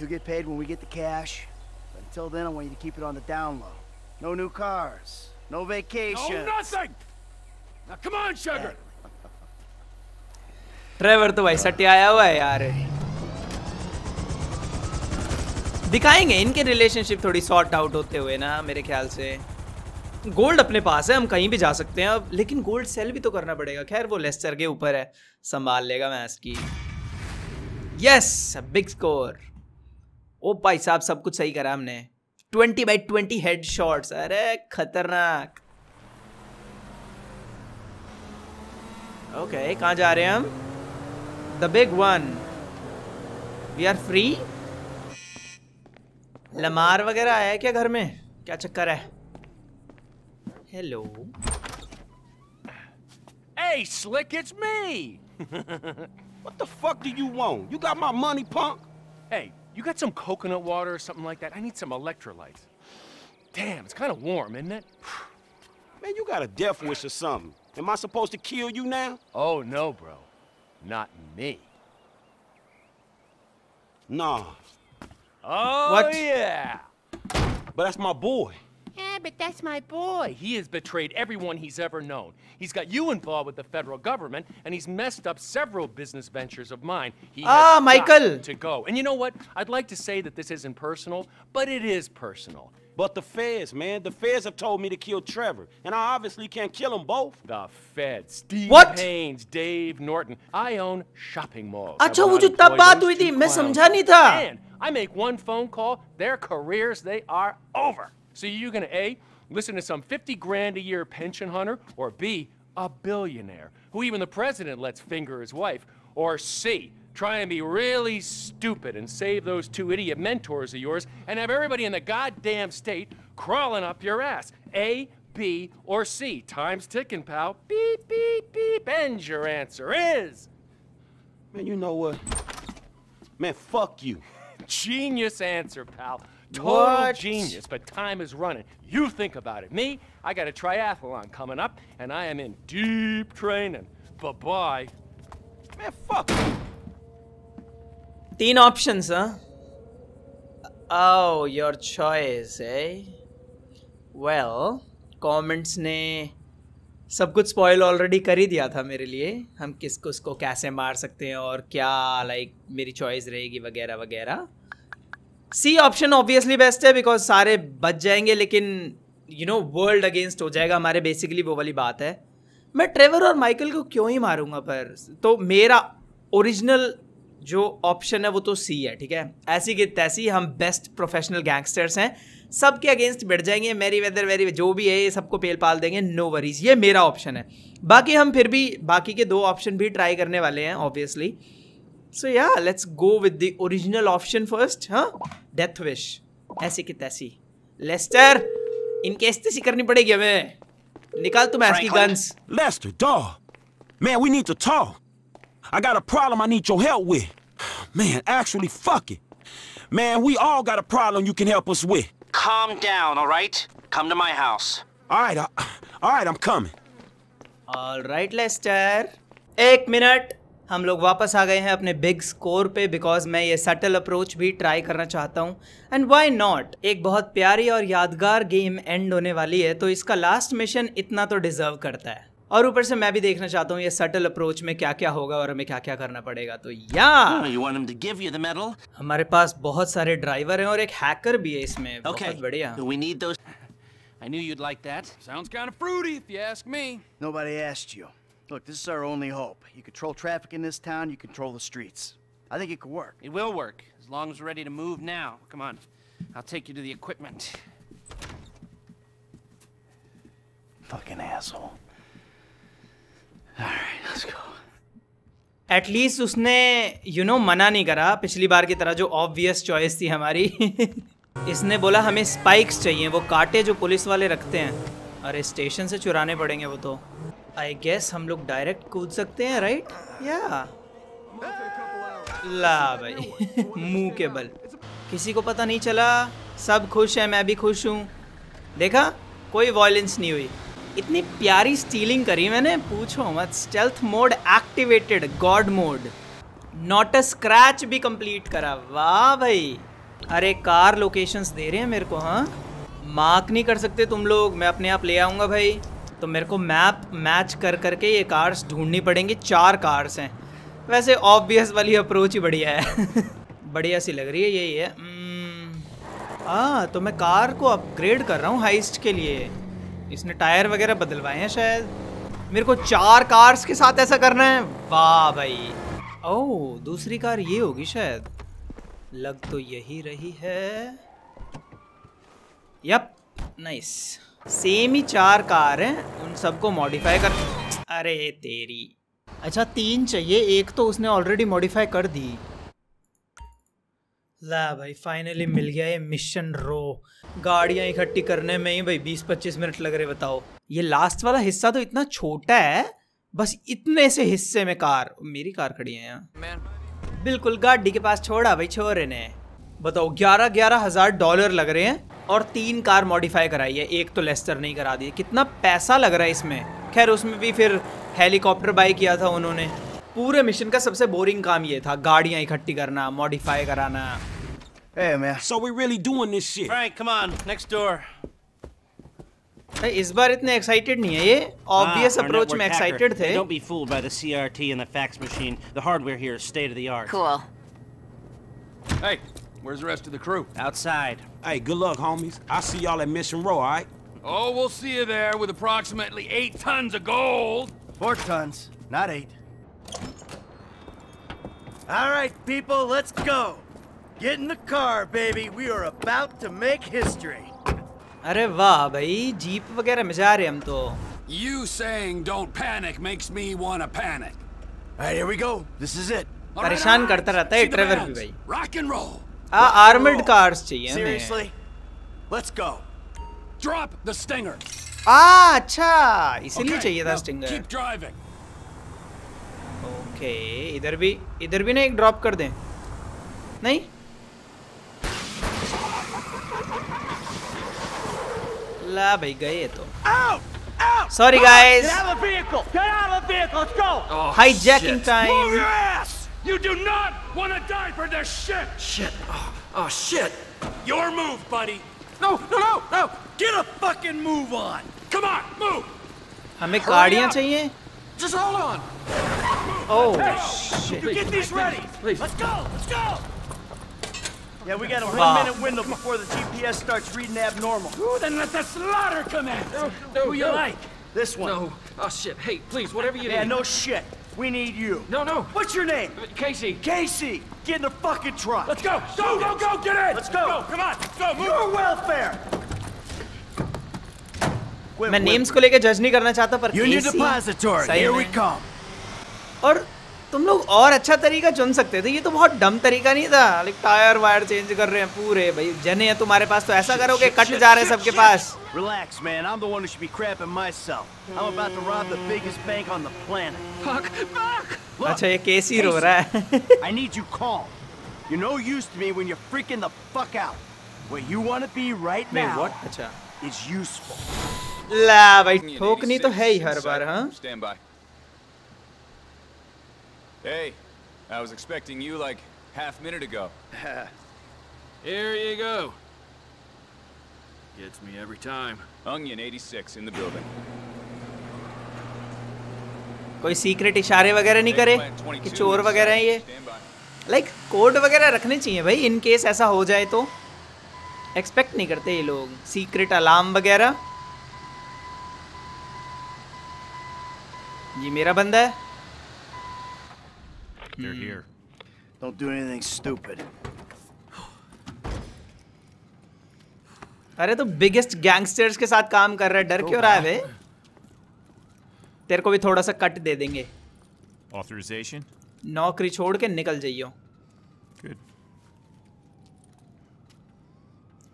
You'll get paid when we get the cash. But until then, I want you to keep it on the down low. No new cars. No vacation. No nothing. Now come on, sugar. Trevor तो भाई सट्टे आया हुआ है यार। दिखाएंगे इनके relationship थोड़ी सॉर्ट आउट होते हुए ना मेरे ख्याल से। गोल्ड अपने पास है, हम कहीं भी जा सकते हैं अब, लेकिन गोल्ड सेल भी तो करना पड़ेगा। खैर वो लेस्टर के ऊपर है, संभाल लेगा मैं इसकी। Yes big score. ओ भाई साहब सब कुछ सही करा हमने। 20 by 20 हेड शॉट्स, अरे खतरनाक। ओके कहाँ जा रहे हैं हम? The big one. We are free. Lamar वगैरह आया है क्या घर में? क्या चक्कर है? Hello. Hey slick, it's me. What the fuck do you want? You got my money, punk. Hey. You got some coconut water or something like that? I need some electrolytes. Damn, it's kind of warm, isn't it? Man, you got a death wish or something. Am I supposed to kill you now? Oh, no, bro. Not me. No. Oh, what? Yeah. But that's my boy. Yeah, but that's my boy. He has betrayed everyone he's ever known. He's got you involved with the federal government, and he's messed up several business ventures of mine. He has Michael got to go. And you know what? I'd like to say that this isn't personal, but it is personal. But the feds, man. The feds have told me to kill Trevor, and I obviously can't kill them both. The feds. Steve Haynes, Dave Norton. I own shopping malls. And I make one phone call, their careers, they are over. So you're gonna A, listen to some 50 grand a year pension hunter, or B, a billionaire who even the president lets finger his wife, or C, try and be really stupid and save those two idiot mentors of yours and have everybody in the goddamn state crawling up your ass. A, B, or C. Time's ticking, pal. Beep, beep, beep. And your answer is... Man, you know what? Man, fuck you. Genius answer, pal. Total genius, but time is running. You think about it. Me, I got a triathlon coming up, and I am in deep training. Bye-bye. Man, fuck you. 3 options, huh? Oh, your choice, eh? Well, comments ने सब कुछ spoil already कर ही दिया था मेरे लिए. हम किसको इसको कैसे मार सकते हैं और क्या like मेरी choice रहेगी वगैरह वगैरह. C option obviously best है because सारे बच जाएंगे लेकिन you know world against हो जाएगा हमारे basically वो वाली बात है. मैं ट्रेवर और माइकल को क्यों ही मारूंगा पर तो मेरा ओरिजिनल जो ऑप्शन है वो तो सी है. ठीक है, ऐसी कि तैसी हम बेस्ट प्रोफेशनल गैंगस्टर्स हैं, सबके अगेंस्ट बैठ जाएंगे. मैरीवेदर वेरी जो भी है ये सबको पेल पाल देंगे. नो वरीज, ये मेरा ऑप्शन है. बाकी हम फिर भी बाकी के 2 ऑप्शन भी ट्राई करने वाले हैं obviously. So yeah let's go with the original option first. हाँ, डेथ विश ऐसी कि तैसी. लेस्टर, इनके तैसी करनी पड़ेगी हमें. निकाल तुम ऐसी guns. Lester dog, man we need to talk. I got a problem I need your help with. Man, actually, fuck it. Man, we all got a problem you can help us with. Calm down, all right? Come to my house. All right, I'm coming. All right, Lester. 1 minute. हम लोग वापस आ गए हैं अपने big score पे because मैं ये subtle approach भी ट्राई करना चाहता हूँ. And why not? एक बहुत प्यारी और यादगार गेम एंड होने वाली है तो इसका लास्ट मिशन इतना तो डिजर्व करता है. और ऊपर से मैं भी देखना चाहता हूँ ये सटल अप्रोच में क्या क्या होगा और हमें क्या क्या करना पड़ेगा. तो या हमारे पास बहुत सारे ड्राइवर हैं और एक हैकर भी है इसमें. बहुत बढ़िया. I knew you'd like that. Sounds kind of fruity if you ask me. Nobody asked you. Look, this is our only hope. You control traffic in this town, you control the streets. I think it could work. It will work as long as we're ready to move now. Come on, I'll take you to the equipment. Fucking asshole. At least उसने you know, मना नहीं करा पिछली बार की तरह जो obvious choice थी हमारी. इसने बोला हमें स्पाइक्स चाहिए, वो कांटे जो पुलिस वाले रखते हैं. अरे स्टेशन से चुराने पड़ेंगे वो तो. आई गेस हम लोग डायरेक्ट कूद सकते हैं, राइट? या ला भाई. मुंह के बल किसी को पता नहीं चला. सब खुश है, मैं भी खुश हूँ. देखा, कोई वायलेंस नहीं हुई. इतनी प्यारी स्टीलिंग करी मैंने, पूछो मत. Stealth mode activated, god mode. Not a scratch भी कंप्लीट करा. वाह भाई. अरे कार लोकेशंस दे रहे हैं मेरे को. हाँ, मार्क नहीं कर सकते तुम लोग, मैं अपने आप ले आऊँगा भाई. तो मेरे को मैप मैच कर करके ये कार्स ढूंढनी पड़ेंगी. 4 कार्स हैं. वैसे ऑब्वियस वाली अप्रोच ही बढ़िया है. बढ़िया सी लग रही है यही है. हाँ, तो मैं कार को अपग्रेड कर रहा हूँ हाइस्ट के लिए. इसने टायर वगैरह बदलवाए हैं शायद. मेरे को 4 कार्स के साथ ऐसा करना है. वाह भाई. ओह, दूसरी कार ये होगी शायद. लग तो यही रही है. Yep, nice. सेम ही 4 कार हैं, उन सबको मॉडिफाई कर. अरे तेरी. अच्छा 3 चाहिए, एक तो उसने ऑलरेडी मॉडिफाई कर दी. ला भाई, फाइनली मिल गया ये मिशन. रो गाड़ियाँ इकट्ठी करने में ही भाई 20-25 मिनट लग रहे. बताओ, ये लास्ट वाला हिस्सा तो इतना छोटा है. बस इतने से हिस्से में कार, मेरी कार खड़ी है यहाँ बिल्कुल गाड़ी के पास. छोड़ा भाई छोरे ने. बताओ, 11-11 हज़ार डॉलर लग रहे हैं और 3 कार मॉडिफाई कराई है, एक तो लेस्टर नहीं करा दी. कितना पैसा लग रहा है इसमें. खैर, उसमें भी फिर हेलीकॉप्टर बाय किया था उन्होंने. पूरे मिशन का सबसे बोरिंग काम ये था, गाड़ियाँ इकट्ठी करना, मॉडिफाई कराना. Hey man, so we really doing this shit. Frank, come on, next door. Hey, इस बार इतने एक्साइटेड नहीं है ये. ऑब्वियस अप्रोच में एक्साइटेड थे. Don't be fooled by the CRT and the fax machine. The hardware here is state of the art. Cool. Hey, Where's the rest of the crew? Outside. Hey, good luck, homies. I'll see y'all at Mission Row, all right? Oh, we'll see you there with approximately 8 tons of gold. 4 tons, not 8. All right, people, let's go. Get in the car, baby. We are about to make history. अरे वाह भाई, jeep वगैरह में जा रहे हम तो. You saying don't panic makes me want to panic. All right, here we go. This is it. परेशान करता रहता है ट्रेवर भी भाई. Rock and roll. Uh armored cars चाहिए हमें. Seriously, let's go. Drop the stinger. Ah, अच्छा, इसलिए चाहिए था stinger. Keep driving. Okay, इधर भी ना एक drop कर दें. नहीं? ला भाई गए ये तो. Sorry guys. Get out of the vehicle. Get out of the vehicle. Let's go. Oh, hijacking shit. Time. Move your ass. You do not want to die for this shit. Shit. Oh shit. Your move, buddy. No. Get a fucking move on. Come on, move. हमें गाड़ियाँ चाहिए. Just hold on. Oh shit. You get these ready. Please. Let's go. Let's go. Yeah, we got a 1-minute window before the GPS starts reading abnormal. Ooh, then let the slaughter commence. No, who you like? This one. No. Oh shit. Hey, please, whatever you need. Yeah, no shit. We need you. No. What's your name? Casey. Casey, get in the fucking truck. Let's go. Go, get in. Let's go. Come on. Let's go. Move. Your welfare. मैं names को लेके जज नहीं करना चाहता पर Union Depository. Here we come. और तुम लोग और अच्छा तरीका चुन सकते थे, ये तो बहुत डम तरीका नहीं था. लाइक टायर वायर चेंज कर रहे हैं पूरे भाई, जने हैं तुम्हारे पास तो ऐसा करोगे कट जा रहे हैं सबके पास. Relax man, I'm the one who should be crapping myself. I'm about to rob the biggest bank on the planet. Fuck. अच्छा ये केसी रो रहा है. I need you calm. You're no use to me when you're freaking the fuck out. Where you want to be right now is useful. ला भाई ठोकनी तो है ही हर बार. हां. Hey, I was expecting you like half-minute ago. Here you go. Gets me every time. Onion 86 in the building. कोई secret इशारे वगैरह नहीं करे कि चोर वगैरह हैं ये. Like code वगैरह रखने चाहिए भाई in case ऐसा हो जाए तो. Expect नहीं करते ये लोग. Secret alarm वगैरह. ये मेरा बंदा है. They're here. Don't do anything stupid. अरे तो biggest gangsters के साथ काम कर रहा है, डर क्यों रहा है बे? तेरे को भी थोड़ा सा कट दे देंगे. Authorization? नौकरी छोड़ के निकल जाइयो. Good.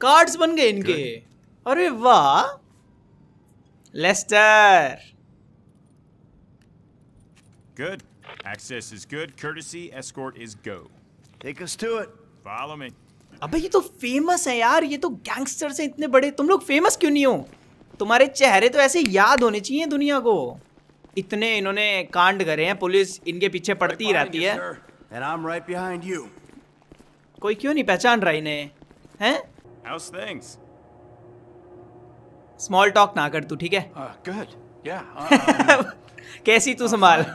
Cards बन गए इनके. अरे वाह. Lester. Good. Access is good, courtesy, escort is go. Take us to it. Follow me. अबे ये तो famous है यार, ये तो gangsters हैं इतने बड़े. तुम लोग famous क्यों नहीं हो? तुम्हारे चेहरे तो ऐसे याद होने चाहिए दुनिया को. इतने इन्होंने कांड करे हैं, पुलिस इनके पीछे पड़ती ही रहती है. And I'm right behind you. कोई क्यों नहीं पहचान रहा इन्हें, हैं? How's things? Small talk ना कर तू, ठीक है? Good. Yeah. कैसी तू संभाल?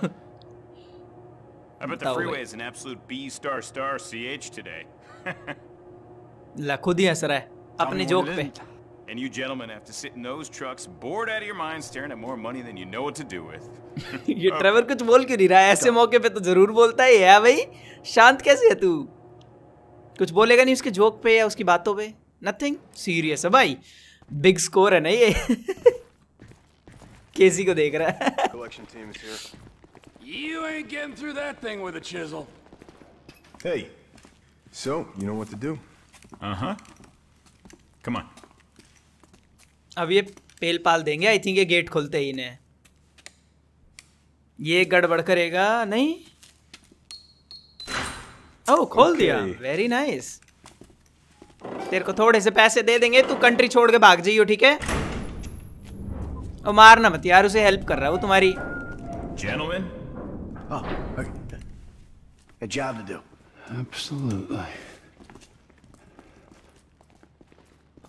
I bet the freeway is an absolute B star star CH today. खुद ही हंस रहा है अपने जोक पे. And you gentlemen have to sit in those trucks, bored out of your minds, staring at more money than you know what to do with. ये Trevor कुछ बोल क्यों नहीं रहा है? ऐसे मौके पे तो जरूर बोलता है यार भाई. शांत कैसे है तू? कुछ बोलेगा नहीं उसके जोक पे या उसकी बातों पे. Nothing. Serious है भाई. Big score है ना ये. केसी को देख रहा है. Collection team is here. You ain't getting through that thing with a chisel. Hey, so you know what to do. Come on. अब ये पेल पाल देंगे. I think ये gate खोलते ही नहीं. ये गड़बड़ करेगा नहीं. Oh, खोल दिया. Very nice. तेरे को थोड़े से पैसे दे देंगे, तू कंट्री छोड़ के भाग जाइयो, ठीक है? और मारना मत यार उसे, हेल्प कर रहा है वो तुम्हारी. Gentlemen. Oh, okay. A job to do. Absolutely.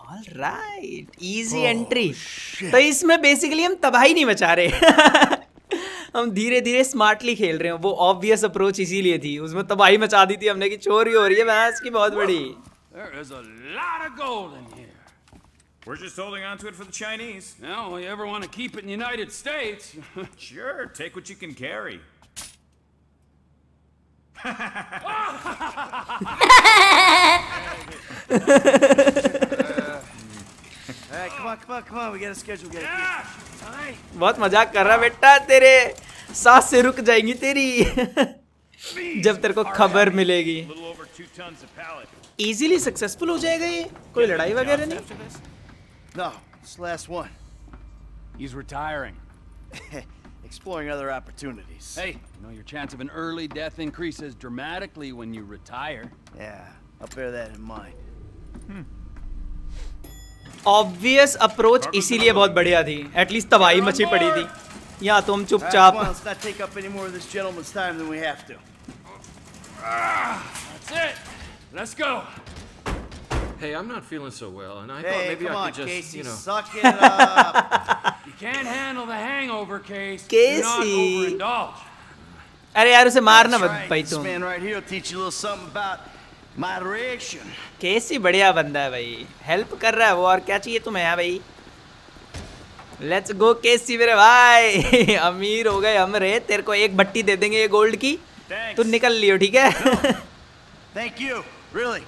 All right. Easy entry. तो इसमें basically हम तबाही नहीं मचा रहे. हम धीरे-धीरे smartly खेल रहे हैं. वो obvious approach इसीलिए थी. उसमें तबाही मचा दी थी हमने कि चोरी हो रही है, बहस की बहुत बड़ी. There is a lot of gold in here. We're just holding on to it for the Chinese. Now, if you ever want to keep it in the United States... Sure, take what you can carry. बहुत मजाक कर रहा बेटा तेरे सांस से रुक जाएंगी तेरी जब तेरे को खबर मिलेगी इजीली सक्सेसफुल हो जाएगा ये कोई लड़ाई वगैरह नहीं Exploring other opportunities. Hey, you know your chance of an early death increases dramatically when you retire. Yeah, I'll bear that in mind. Obvious approach इसीलिए बहुत बढ़िया थी. At least तबाही मची पड़ी थी. यहाँ तो हम चुपचाप. Let's not take up any more of this gentleman's time than we have to. That's it. Let's go. Hey, I'm not feeling so well, and I thought maybe I could just, Casey, you know. Suck it up. You can't handle the hangover, Casey. Casey. Do not overindulge. अरे यार उसे मारना मत भाई तुम. This man right here will teach you a little something about moderation. Casey बढ़िया बंदा है भाई. Help कर रहा है वो और क्या चाहिए तुम्हें यार भाई. Let's go, Casey मेरे भाई. अमीर हो गए हम रे. तेरे को एक बट्टी दे देंगे ये गोल्ड की. तू निकल लियो ठीक है. Thank you. Really.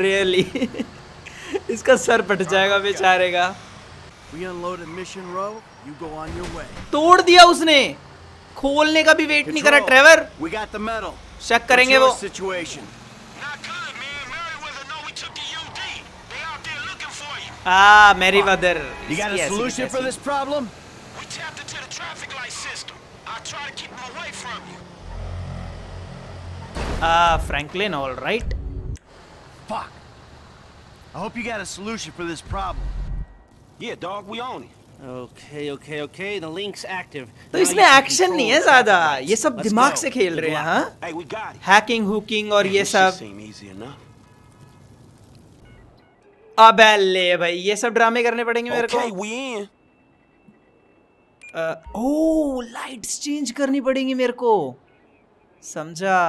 Really? इसका सर पट जाएगा बेचारे का। तोड़ दिया उसने। खोलने का भी वेट नहीं करा ट्रेवर। शक करेंगे वो। हाँ मैरीवेदर। हाँ Franklin all right. Fuck. I hope you got a solution for this problem. Yeah, dog, we own it. Okay. The link's active. तो इसमें action नहीं है ज़्यादा. ये सब दिमाग से खेल रहे हैं हाँ? Hey, we got it. Hacking, hooking और ये सब. अबे ले भाई ये सब ड्रामे करने पड़ेंगे मेरे को. Okay, we in. Oh, lights change करनी पड़ेंगी मेरे को. समझा.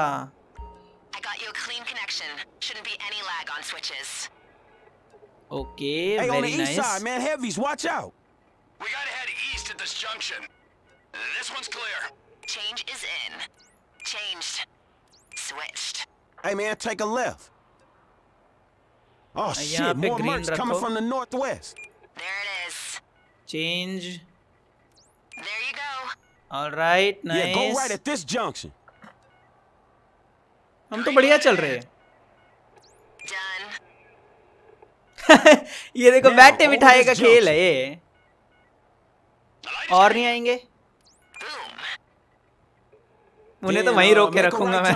I got you a clean connection. Shouldn't be any lag on switches. Okay, hey, very nice. Hey, on the east side, man, heavies, watch out. We gotta head east at this junction. This one's clear. Change is in. Changed. Switched. Hey, man, take a left. Oh shit, more mercs coming from the northwest. There it is. Change. There you go. All right, nice. Yeah, go right at this junction. हम तो बढ़िया चल रहे हैं। ये देखो बैठे बिठाए का खेल है ये। और नहीं आएंगे? उन्हें तो वहीं रोक के रखूंगा मैं।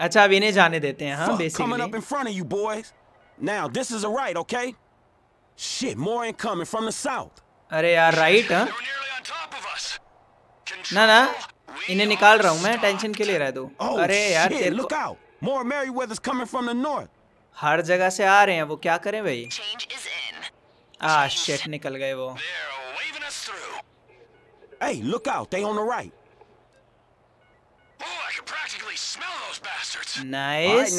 अच्छा अब इन्हें जाने देते हैं हाँ बेसिकली। अरे यार राइट हाँ? ना ना इन्हें निकाल रहा हूँ मैं टेंशन क्यों ले रहा है तू अरे यार तेरे हर जगह से आ रहे हैं वो क्या करें भाई आ शेट निकल गए वो नाइस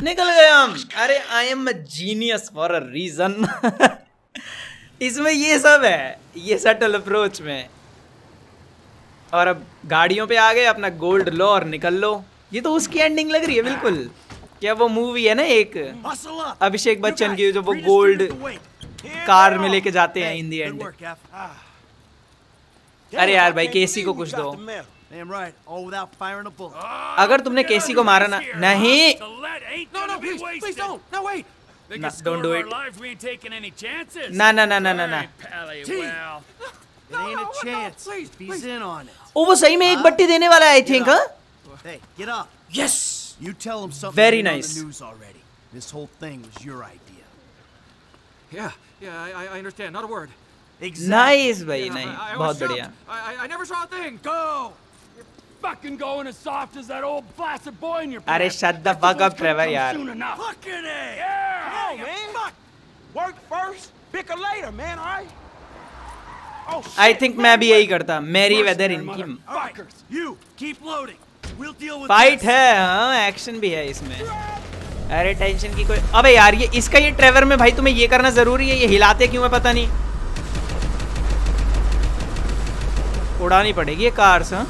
निकल गए हम अरे I am a genius for a reason इसमें ये सब है ये सटल अप्रोच में और अब गाड़ियों पे आ गए अपना गोल्ड लो और निकल लो ये तो उसकी एंडिंग लग रही है बिल्कुल क्या वो मूवी है ना एक अभिषेक बच्चन की जो वो गोल्ड कार में लेके जाते हैं इन दी एंड अरे यार भाई केसी को कुछ दो अगर तुमने केसी को मारा ना नहीं No, don't do it. We ain't taking any chances. No. It ain't a chance. He's in on it. Oh, वो सही में एक बट्टी देने वाला है, I think, huh? Hey, get up. Yes. You tell him something. Very nice. This whole thing was your idea. Yeah. I understand. Not a word. Nice, भाई, nice. बहुत बढ़िया. I never saw a thing. Go. You're fucking going as soft as that old blasted boy in your. अरे shut the fuck up, Trevor, यार. Fucking it. Man. Work first, bicker later, man, all right? I think मैं भी यही करता Mary weather इनकी fight है हाँ action भी है इसमें। अरे टेंशन की कोई अबे यार ये इसका ये ट्रेवर में भाई तुम्हें ये करना जरूरी है ये हिलाते क्यों है पता नहीं उड़ानी पड़ेगी ये कार्स हाँ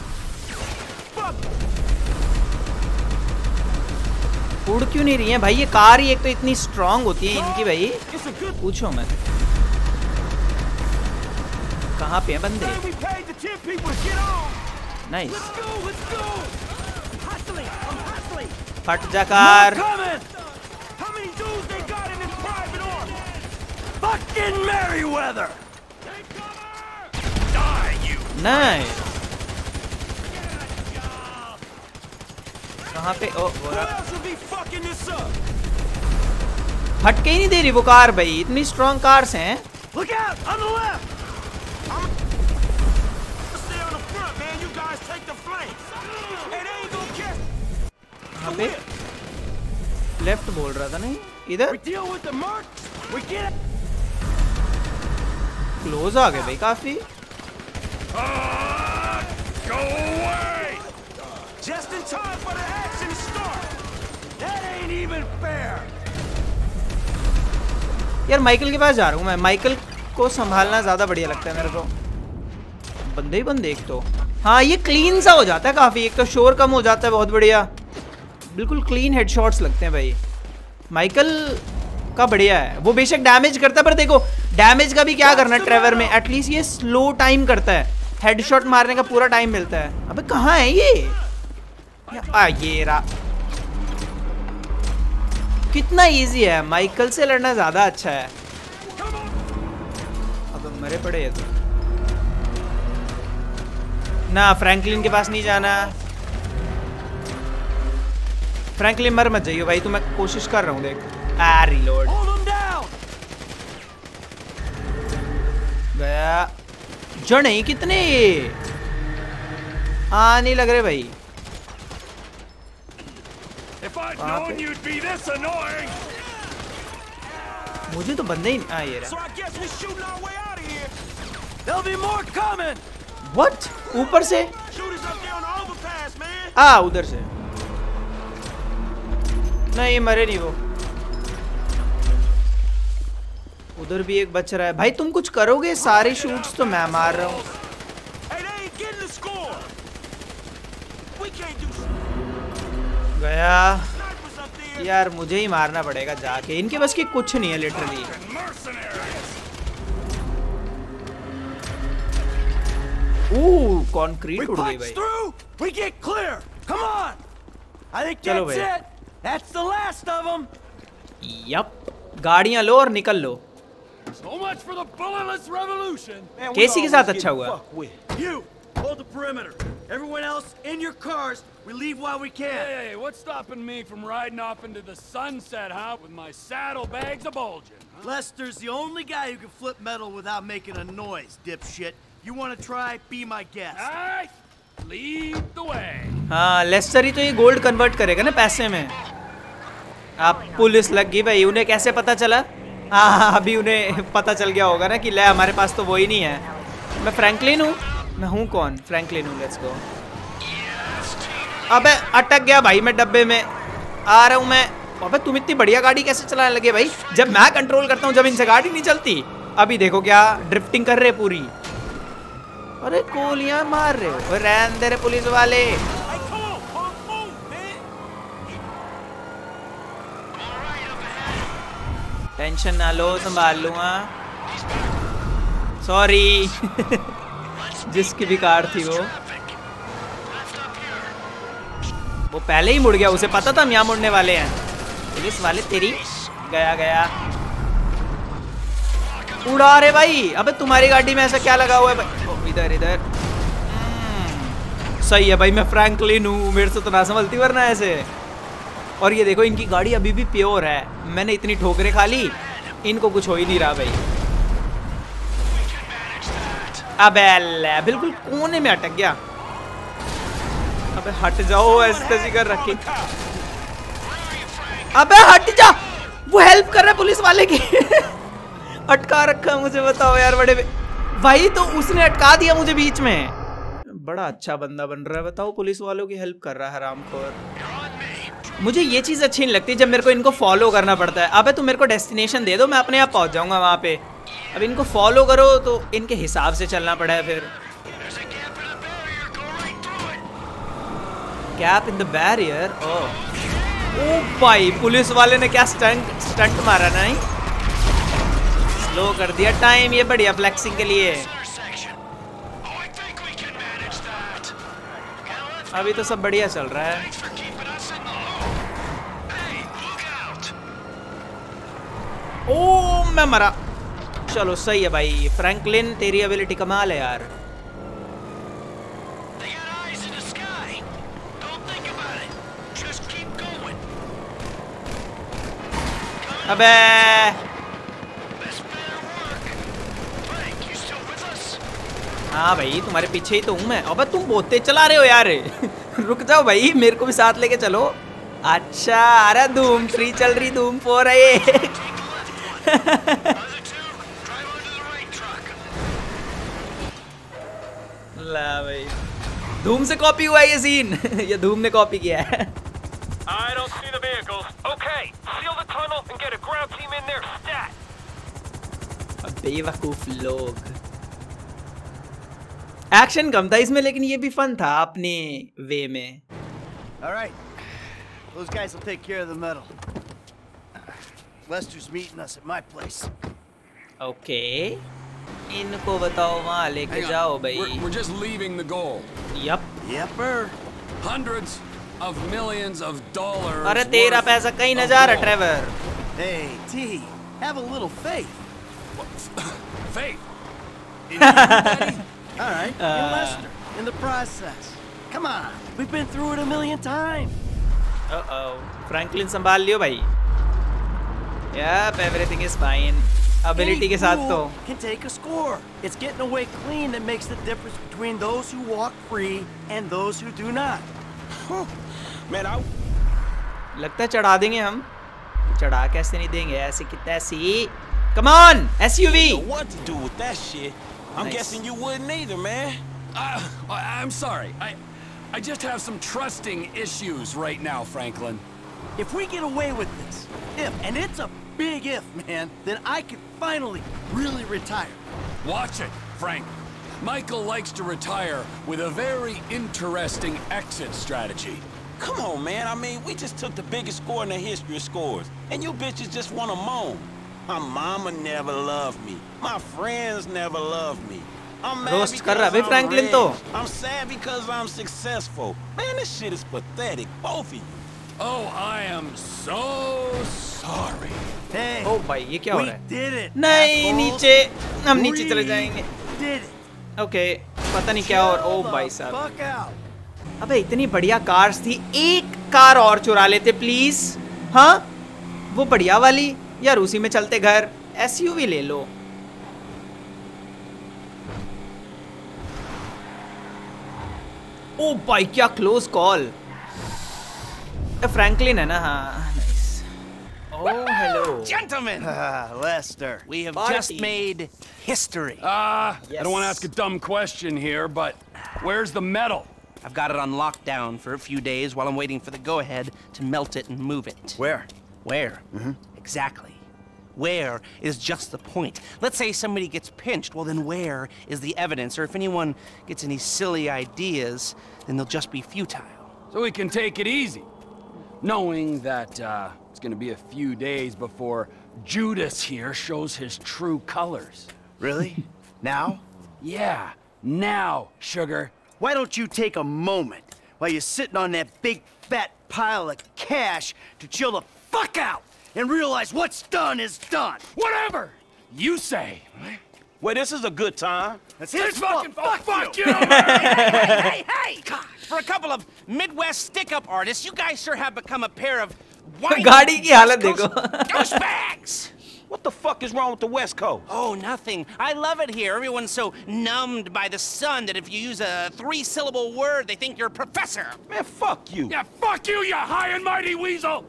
उड़ क्यों नहीं रही है भाई ये कार ही एक तो इतनी स्ट्रांग होती है इनकी भाई पूछो मत कहाँ पे है बंदे नाइस फट जा कार नाइस कहाँ पे ओ हटके ही नहीं दे रही वो कार भाई इतनी स्ट्रॉन्ग कार्स हैं कहाँ पे लेफ्ट बोल रहा था नहीं इधर क्लोज आ गए भाई काफी just in time for the action to start that ain't even fair yaar Michael ke paas ja raha hu main Michael ko sambhalna zyada badhiya lagta hai mere ko bande hi bande ek to ha ye clean sa ho jata hai kafi ek to शोर कम हो जाता है बहुत बढ़िया बिल्कुल clean headshots लगते हैं भाई Michael का बढ़िया है वो बेशक डैमेज करता है पर देखो डैमेज का भी क्या करना है ट्रेवर में एटलीस्ट ये स्लो टाइम करता है हेडशॉट मारने का पूरा टाइम मिलता है अबे कहाँ है ये ये रहा कितना इजी है माइकल से लड़ना ज्यादा अच्छा है अब मरे पड़े तो ना फ्रैंकलिन के पास नहीं जाना फ्रैंकलिन मर मत जाइयो भाई तो मैं कोशिश कर रहा हूँ देख आ रिलोड गया जड़ नहीं कितने आ नहीं लग रहे भाई मुझे तो बंदे ही नहीं ये रहा व्हाट ऊपर से आ उधर से नहीं मरे नहीं वो उधर भी एक बच रहा है भाई तुम कुछ करोगे सारे शूट्स तो मैं मार रहा हूँ गया यार मुझे ही मारना पड़ेगा जाके इनके बस की कुछ नहीं है लिटरली कंक्रीट उड़ गई भाई चलो भाई यप गाड़ियां लो और निकल लो केसी के साथ अच्छा हुआ everyone else in your cars we leave while we can hey what's stopping me from riding off into the sunset huh with my saddlebags a-bulging huh? Lester's the only guy who can flip metal without making a noise dipshit you want to try be my guest right, lead the way ha Lester hi to ye gold convert karega na paise mein aap police lag gayi bhai unhe kaise pata chala ha abhi unhe pata chal gaya hoga na ki le hamare paas to wohi nahi hai main Franklin hu मैं हूँ कौन Franklin हूँ let's go अबे अटक गया भाई मैं डब्बे में आ रहा हूँ मैं अबे तुम इतनी बढ़िया गाड़ी कैसे चलाने लगे भाई जब मैं कंट्रोल करता हूँ जब इनसे गाड़ी नहीं चलती अभी देखो क्या ड्रिफ्टिंग कर रहे पूरी अरे गोलियां मार रहे हो रहने दे रे पुलिस वाले टेंशन ना लो संभाल लूँगा सॉरी जिसकी भी कार थी वो पहले ही मुड़ गया उसे पता था हम यहाँ मुड़ने वाले हैं पुलिस वाले तेरी गया गया उड़ा रे भाई अबे तुम्हारी गाड़ी में ऐसा क्या लगा हुआ है भाई इधर इधर सही है भाई मैं फ्रैंकलिन हूँ मेरे से तो ना संभलती वरना ऐसे और ये देखो इनकी गाड़ी अभी भी प्योर है मैंने इतनी ठोकरें खा ली इनको कुछ हो ही नहीं रहा भाई अबे बिल्कुल कोने में अटक गया अबे हट जाओ ऐसे कर रखी अबे हट जा वो हेल्प कर रहा है पुलिस वाले की अटका रखा मुझे बताओ यार बड़े भाई तो उसने अटका दिया मुझे बीच में। बड़ा अच्छा बंदा बन रहा है, बताओ, पुलिस वालों की हेल्प कर रहा है हरामखोर। मुझे ये चीज़ अच्छी नहीं लगती जब मेरे को इनको फॉलो करना पड़ता है। अबे तुम मेरे को डेस्टिनेशन दे दो, मैं अपने आप पहुंच जाऊंगा वहाँ पे। अब इनको फॉलो करो तो इनके हिसाब से चलना पड़ा है। फिर गैप इन द बैरियर। ओ भाई पुलिस वाले ने क्या स्टंट मारा ना ही। स्लो कर दिया टाइम, ये बढ़िया फ्लेक्सिंग के लिए। अभी तो सब बढ़िया चल रहा है। ओ मैं मरा। चलो सही है भाई, फ्रैंकलिन तेरी एबिलिटी कमाल है यार। अबे हाँ भाई तुम्हारे पीछे ही तो हूँ मैं। अबे तुम बहुत तेज चला रहे हो यार। रुक जाओ भाई, मेरे को भी साथ लेके चलो। अच्छा अरे धूम 3 चल रही, धूम 4 है ये। भाई धूम से कॉपी हुआ है ये सीन। ये धूम ने कॉपी किया है। बेवकूफ लोग। एक्शन कम था इसमें लेकिन ये भी फन था अपने वे में। All right. Those guys will take care of the metal. Lester's meeting us at my place. Okay. इनको बताओ वहाँ लेके जाओ भाई। We're just leaving the goal. Yep. Yepper. Hundreds of millions of dollars. अरे तेरा पैसा कहीं न जा रहा Trevor. Hey T, have a little faith. Faith. All right. Lester, in the process. Come on, we've been through it a million times. Franklin संभाल लियो भाई। Yep, everything is fine. Ability के साथ तो can take a score. It's getting away clean that makes the difference between those who walk free and those who do not. Man, लगता है चढ़ा देंगे हम। चढ़ा कैसे नहीं देंगे, ऐसे कि तैसी। Come on, SUV. What to do with that shit? I'm guessing you wouldn't either, man. I'm sorry. I just have some trusting issues right now, Franklin. If we get away with this, and it's a big if, man, then I could finally really retire. Watch it, Frank. Michael likes to retire with a very interesting exit strategy. Come on, man. I mean, we just took the biggest score in the history of scores, and you bitches just want to moan. My mama never loved me. My friends never loved me. I'm mad because I'm sad because I'm successful. Man, this shit is pathetic, both of you. Oh, I am so sorry. Hey, oh भाई ये क्या हो रहा है? नहीं नीचे, हम नीचे चले जाएंगे। Okay, पता नहीं क्या। और ओ भाई साहब, अबे इतनी बढ़िया कार्स थी, एक कार और चुरा लेते प्लीज। हाँ वो बढ़िया वाली यार, उसी में चलते घर। SUV ले लो। ओ भाई क्या क्लोज कॉल। Franklin है ना। हाँ nice. Oh hello gentlemen. Lester, we have just made history. Yes. I don't want to ask a dumb question here, but where's the metal? I've got it on lockdown for a few days while I'm waiting for the go-ahead to melt it and move it. Where? Mm-hmm. Exactly. Where is just the point. Let's say somebody gets pinched, well then where is the evidence? Or if anyone gets any silly ideas, then they'll just be futile. So we can take it easy. Knowing that it's going to be a few days before Judas here shows his true colors. Really? Now? Yeah, now, sugar. Why don't you take a moment while you're sitting on that big fat pile of cash to chill the fuck out and realize what's done is done? Whatever you say. Well, this is a good time. That's his fucking fault. Fuck you! Hey! God, for a couple of Midwest stick-up artists, you guys sure have become a pair of whiny douchebags. What the fuck is wrong with the West Coast? Oh, nothing. I love it here. Everyone's so numbed by the sun that if you use a 3-syllable word, they think you're a professor. Man, fuck you. Yeah, fuck you, you high and mighty weasel.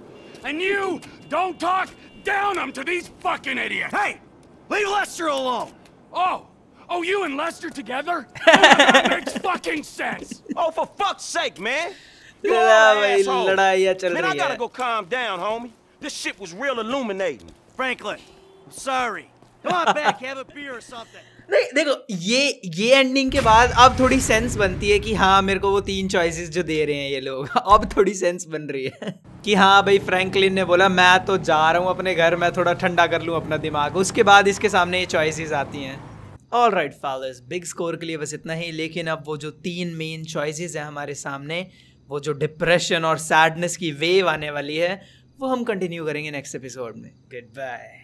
And you don't talk down to these fucking idiots. Hey, leave Lester alone. Oh, Oh, you and Lester together? That makes fucking sense. Oh, for fuck's sake, man. You asshole. Man, I gotta go calm down, homie. This shit was real illuminating. Franklin, I'm sorry. Come on back, have a beer or something. नहीं देखो ये ending के बाद अब थोड़ी sense बनती है कि हाँ मेरे को वो तीन चॉइसेस जो दे रहे हैं ये लोग अब थोड़ी सेंस बन रही है कि हाँ भाई फ्रैंकलिन ने बोला मैं तो जा रहा हूँ अपने घर मैं थोड़ा ठंडा कर लूँ अपना दिमाग, उसके बाद इसके सामने ये चॉइसेस आती हैं। ऑलराइट फादर्स, बिग स्कोर के लिए बस इतना ही, लेकिन अब वो जो तीन मेन चॉइसेस हैं हमारे सामने, वो जो डिप्रेशन और सैडनेस की वेव आने वाली है, वो हम कंटिन्यू करेंगे नेक्स्ट एपिसोड में। Good bye.